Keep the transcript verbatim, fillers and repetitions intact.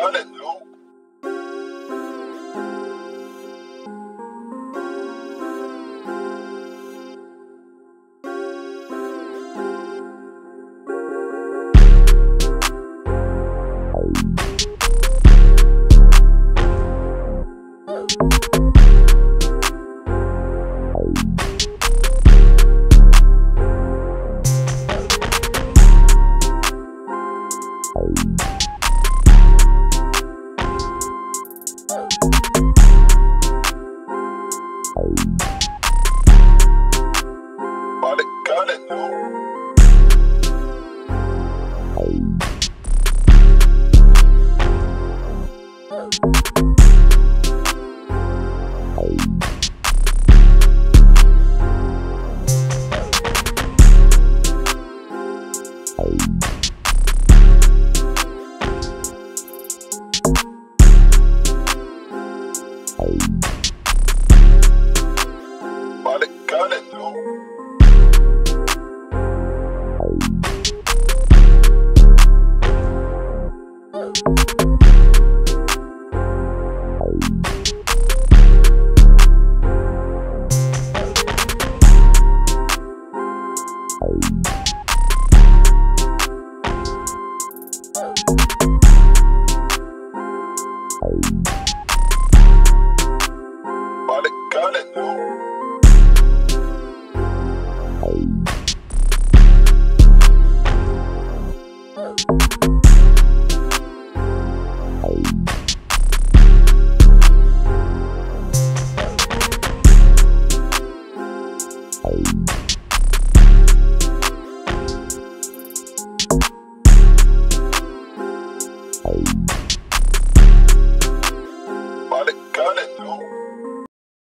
done it, Lou. Got it, got it, no. Got it, got it, no. Got it, no.